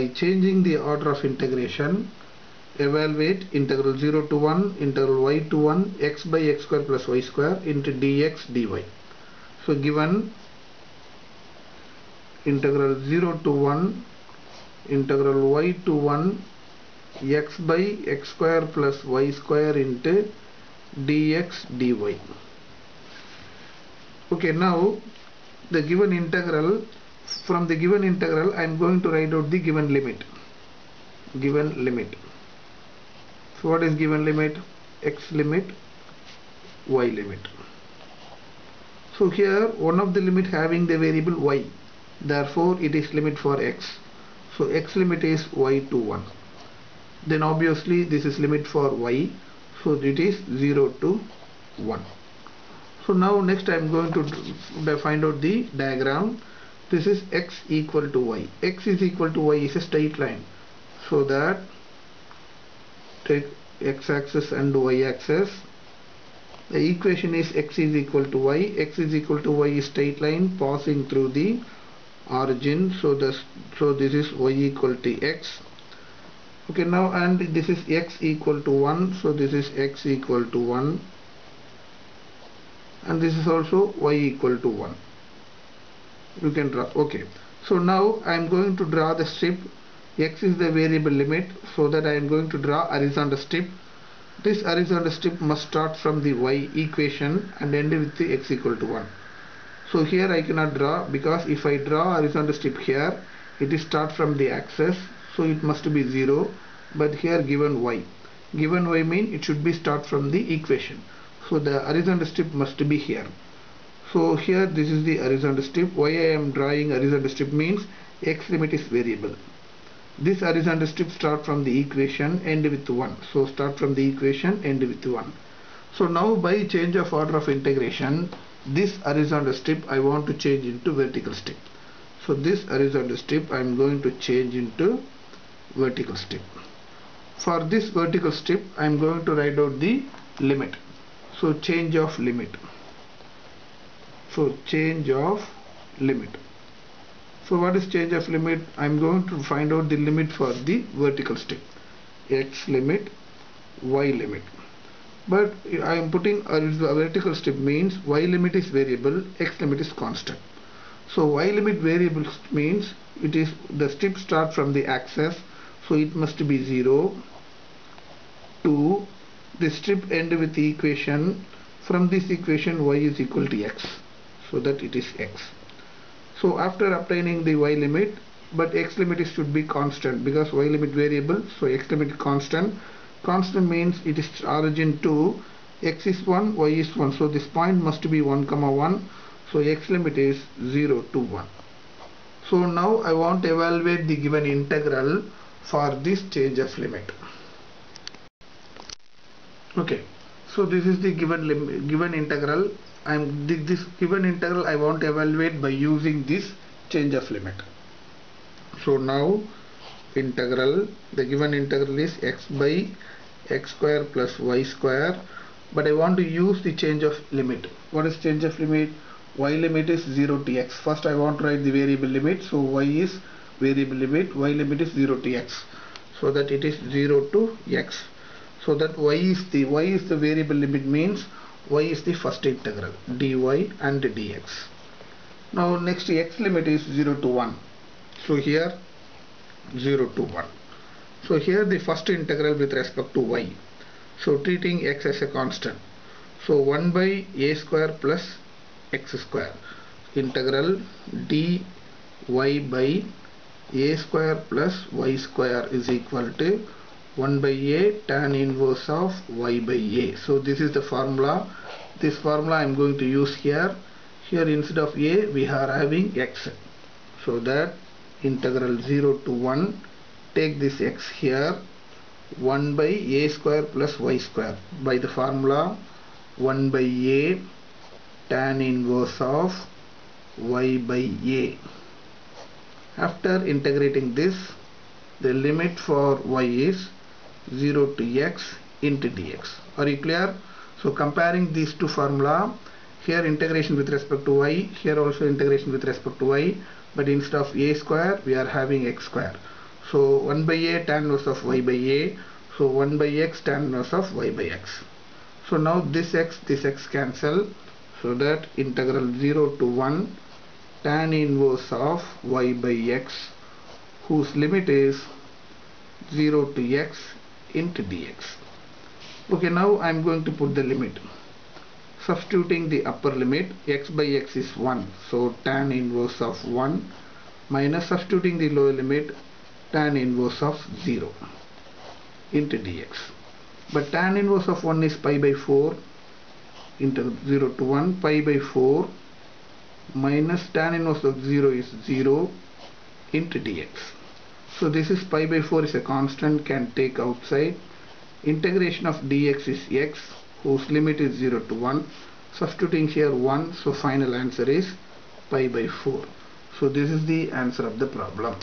by changing the order of integration, evaluate integral 0 to 1, integral y to 1, x by x square plus y square into dx dy. So given integral 0 to 1, integral y to 1, x by x square plus y square into dx dy. Okay, now the given integral, from the given integral I am going to write out the given limit. Given limit. So what is given limit? X limit, y limit. So here one of the limit having the variable y, therefore it is limit for x. So x limit is y to 1. Then obviously this is limit for y, so it is 0 to 1. So now next I am going to find out the diagram. This is x equal to y. X is equal to y is a straight line. So that take x-axis and y-axis. The equation is x is equal to y. X is equal to y is straight line passing through the origin. So this is y equal to x. Okay, now and this is x equal to 1. So this is x equal to 1. And this is also y equal to 1. You can draw. Okay. So now I am going to draw the strip. X is the variable limit, so that I am going to draw horizontal strip. This horizontal strip must start from the y equation and end with the x equal to 1. So here I cannot draw, because if I draw horizontal strip here, it is start from the axis, so it must be 0. But here given y. Given y mean it should be start from the equation. So the horizontal strip must be here. So here this is the horizontal strip. Why I am drawing horizontal strip means x limit is variable. This horizontal strip start from the equation, end with 1. So start from the equation, end with 1. So now by change of order of integration, this horizontal strip I want to change into vertical strip. So this horizontal strip I am going to change into vertical strip. For this vertical strip I am going to write out the limit. So change of limit. So change of limit. So what is change of limit? I am going to find out the limit for the vertical strip. X limit, y limit. But I am putting a vertical strip means y limit is variable, x limit is constant. So y limit variable means it is the strip start from the axis. So it must be 0, 2. The strip end with the equation. From this equation y is equal to x, so that it is x. So after obtaining the y limit, but x limit should be constant, because y limit variable, so x limit constant. Constant means it is origin 2, x is 1, y is 1, so this point must be 1, 1, so x limit is 0 to 1. So now I want to evaluate the given integral for this change of limit. Okay, so this is the given integral. This given integral I want to evaluate by using this change of limit. So now integral, the given integral is x by x square plus y square, but I want to use the change of limit. What is change of limit? Y limit is 0 to x. First I want to write the variable limit, so y is variable limit, y limit is 0 to x, so that it is 0 to x. So that y is the variable limit means y is the first integral dy and dx. Now next x limit is 0 to 1. So here 0 to 1. So here the first integral with respect to y. So treating x as a constant. So 1 by a square plus x square. Integral dy by a square plus y square is equal to 1 by a tan inverse of y by a. So this is the formula. This formula I am going to use here. Here instead of a we are having x. So that integral 0 to 1, take this x here, 1 by a square plus y square by the formula 1 by a tan inverse of y by a. After integrating this, the limit for y is 0 to x into dx. Are you clear? So comparing these two formula, here integration with respect to y, here also integration with respect to y, but instead of a square we are having x square. So 1 by a tan inverse of y by a. So 1 by x tan inverse of y by x. So now this x cancel. So that integral 0 to 1 tan inverse of y by x, whose limit is 0 to x into dx. Okay, now I am going to put the limit. Substituting the upper limit, x by x is 1. So tan inverse of 1 minus substituting the lower limit, tan inverse of 0 into dx. But tan inverse of 1 is pi by 4 into 0 to 1, pi by 4 minus tan inverse of 0 is 0 into dx. So this is pi by 4 is a constant, can take outside. Integration of dx is x, whose limit is 0 to 1. Substituting here 1, so final answer is pi by 4. So this is the answer of the problem.